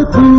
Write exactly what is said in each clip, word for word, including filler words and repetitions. золотые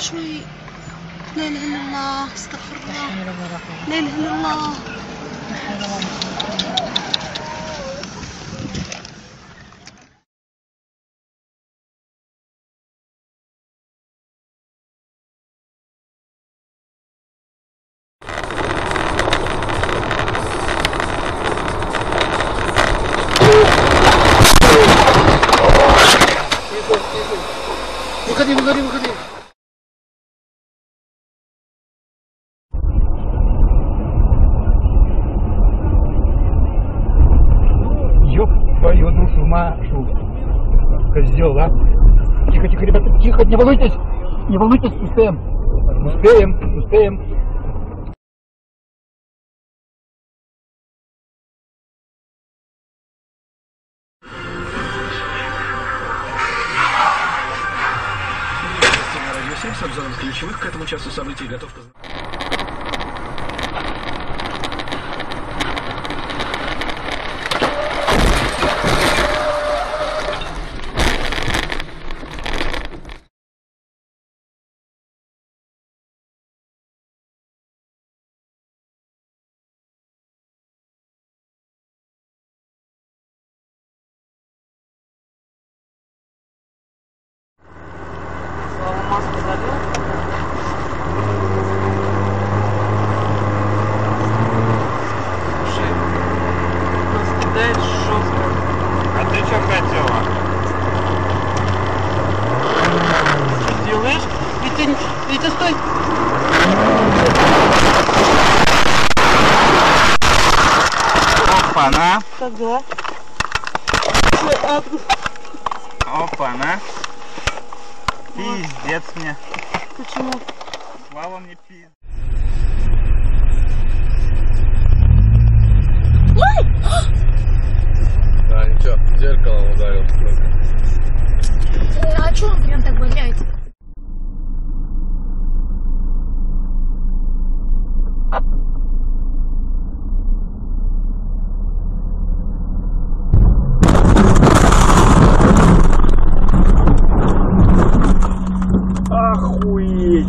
شوي. لا اله الا الله، استغفر الله، لا اله الا الله. Выходи, выходи, выходи. Твою душу машу. Козел, а? Тихо, тихо, ребята, тихо, не волнуйтесь. Не волнуйтесь, успеем. Успеем, успеем. семь с обзором ключевых к этому часу событий готов познакомиться. Опа-на! Ага. Опа-на! Пиздец мне! Почему? Слава мне пиздец! Да, ничего, зеркало ударил. А чё он прям так гуляет?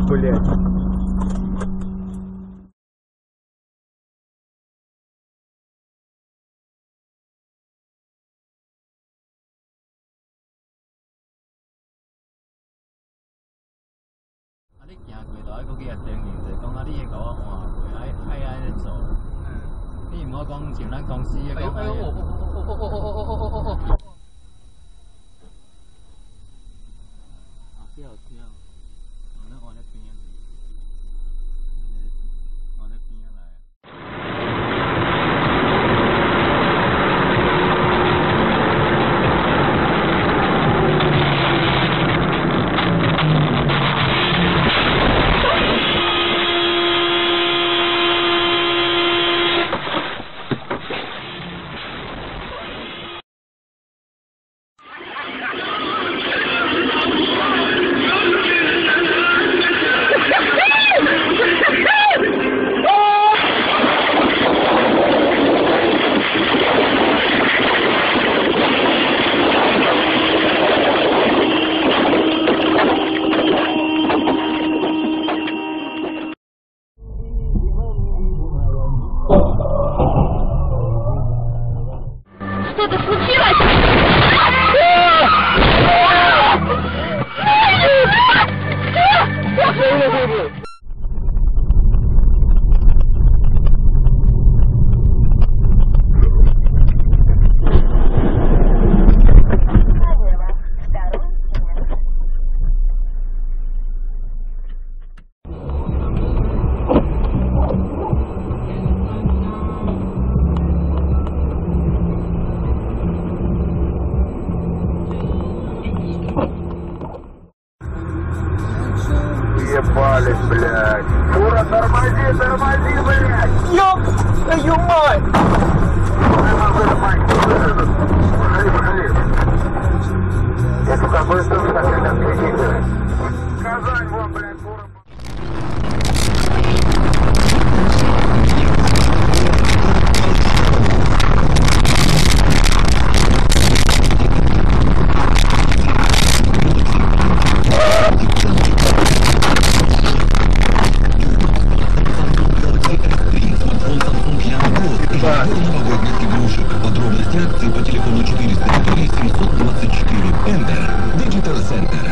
啲人攰袋嗰幾日訂完就講下啲嘢講，我話攰喺喺喺度做。啲唔好講潮撚講屎嘅講嘢。之後之後，我咧我咧變咗，我咧變咗嚟。новости акций по телефону четыреста три семьсот двадцать четыре. Enter. Digital Center.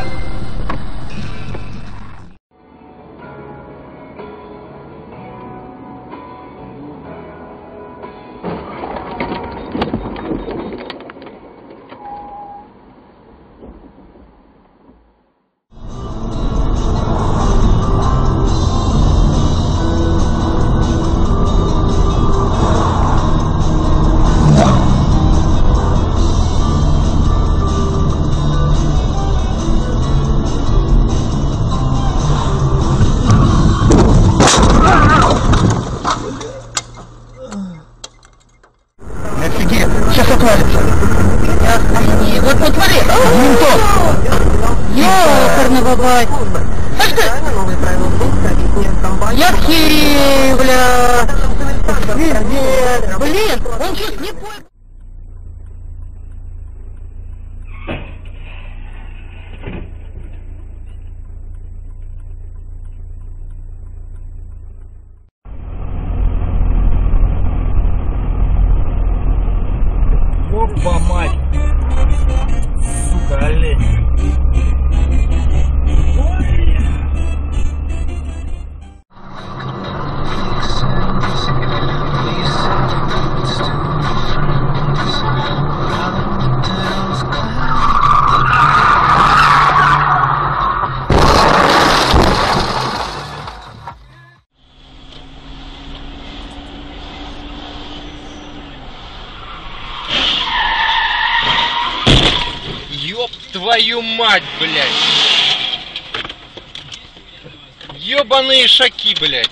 Твою мать, блядь! Ёбаные шаки, блядь!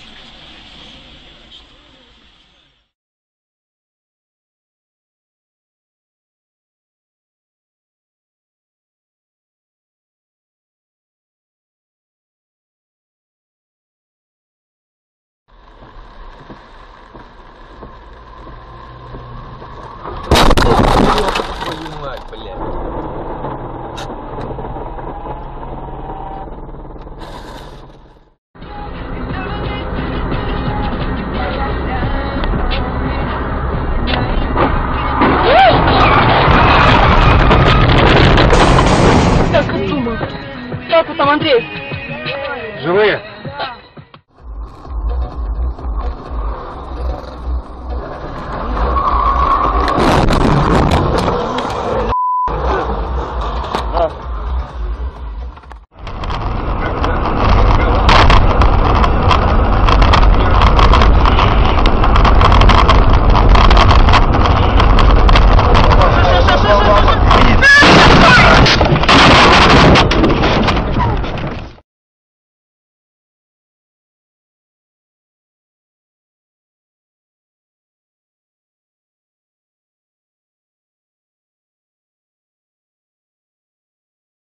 Ёб твою мать, блядь!